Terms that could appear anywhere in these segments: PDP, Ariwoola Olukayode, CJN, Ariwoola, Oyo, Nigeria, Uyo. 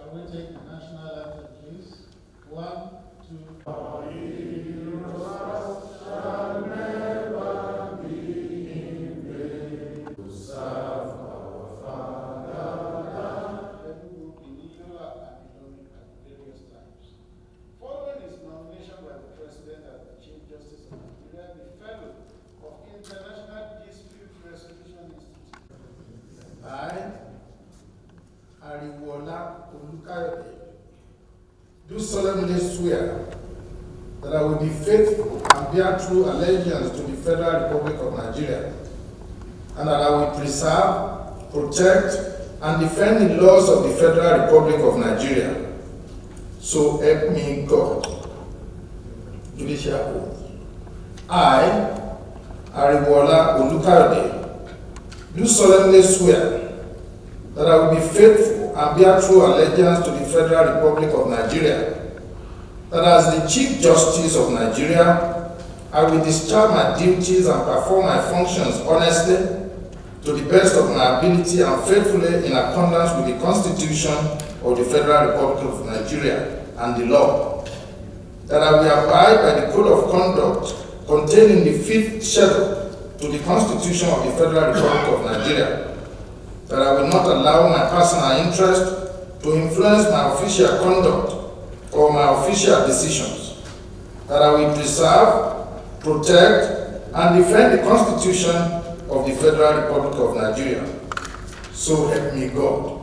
Shall we take the national anthem, please? 1, 2, 3. Do solemnly swear that I will be faithful and bear true allegiance to the Federal Republic of Nigeria, and that I will preserve, protect, and defend the laws of the Federal Republic of Nigeria. So help me God. Judicial oath. I, Ariwoola Olukayode, do solemnly swear that I will be faithful and bear true allegiance to the Federal Republic of Nigeria, that as the Chief Justice of Nigeria, I will discharge my duties and perform my functions honestly, to the best of my ability and faithfully in accordance with the Constitution of the Federal Republic of Nigeria and the law, that I will abide by the Code of Conduct contained in the 5th Schedule to the Constitution of the Federal Republic of Nigeria, that I will not allow my personal interest to influence my official conduct or my official decisions, that I will preserve, protect, and defend the Constitution of the Federal Republic of Nigeria. So help me God.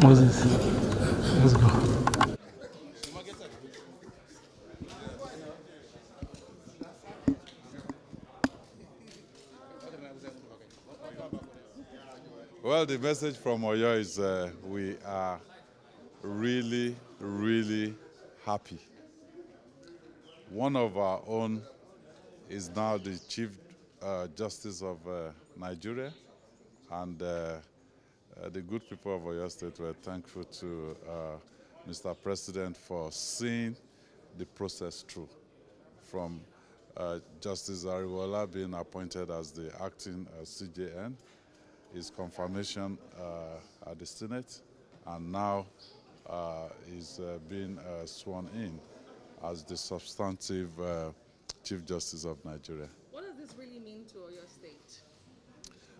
Moses, let's go. Well, the message from Oyo is we are really, really happy. One of our own is now the Chief Justice of Nigeria, and the good people of Oyo State were thankful to Mr. President for seeing the process through, from Justice Ariwoola being appointed as the acting CJN, his confirmation at the Senate, and now is being sworn in as the substantive Chief Justice of Nigeria. What does this really mean to Oyo State?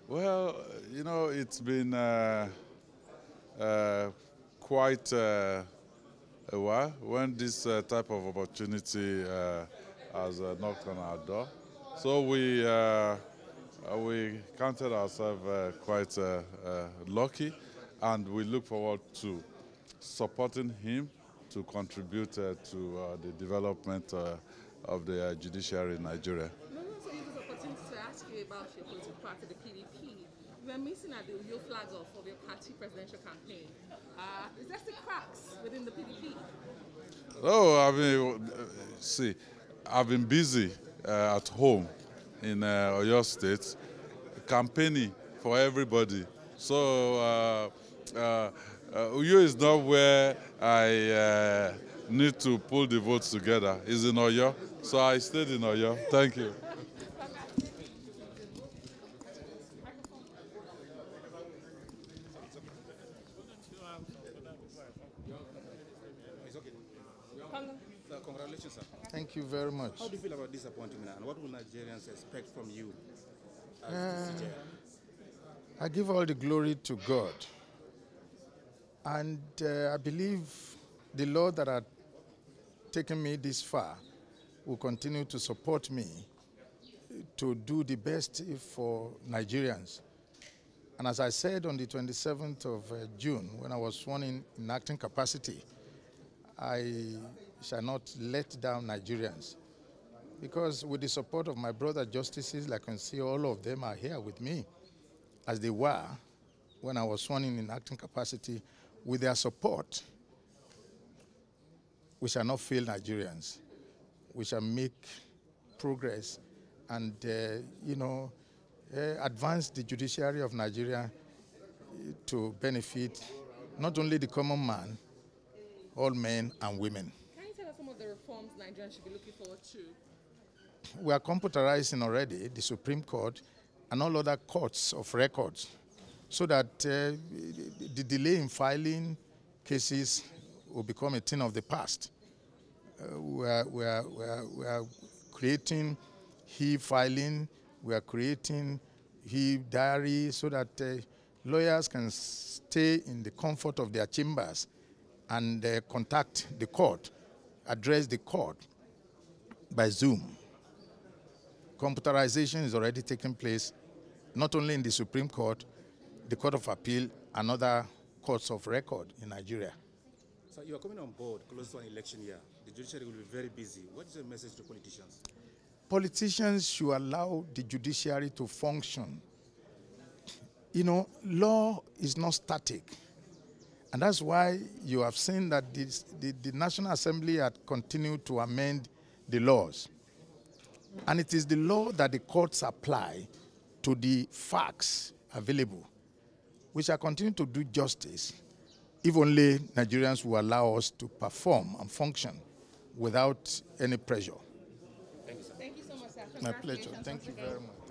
Well, you know, it's been quite a while when this type of opportunity has knocked on our door. So we counted ourselves quite lucky, and we look forward to supporting him to contribute to the development of the judiciary in Nigeria. About your political party, the PDP, you were missing at the Uyo flag off of your party presidential campaign. Is there still cracks within the PDP? Oh, I mean, see, I've been busy at home in Oyo State, campaigning for everybody. So Uyo is not where I need to pull the votes together. It's in Oyo, so I stayed in Oyo. Thank you. Congratulations, sir. Thank you very much. How do you feel about this appointment, and what will Nigerians expect from you as the CJN? I give all the glory to God, and I believe the Lord that had taken me this far will continue to support me to do the best for Nigerians. And as I said on the 27th of June, when I was sworn in acting capacity, I shall not let down Nigerians, because with the support of my brother justices, I can see all of them are here with me, as they were when I was sworn in acting capacity. With their support, we shall not fail Nigerians. We shall make progress and, you know, advance the judiciary of Nigeria to benefit not only the common man, all men and women. Can you tell us some of the reforms Nigerians should be looking forward to? We are computerizing already the Supreme Court and all other courts of records, so that the delay in filing cases will become a thing of the past. We are creating e-filing, we are creating e-diary, so that lawyers can stay in the comfort of their chambers and contact the court, address the court by Zoom. Computerization is already taking place, not only in the Supreme Court, the Court of Appeal, and other courts of record in Nigeria. So you are coming on board close to an election year. The judiciary will be very busy. What is your message to politicians? Politicians should allow the judiciary to function. You know, law is not static. And that's why you have seen that the National Assembly had continued to amend the laws. And it is the law that the courts apply to the facts available. We shall continue to do justice if only Nigerians will allow us to perform and function without any pressure. Thank you so much, sir. My pleasure. Thank you very much.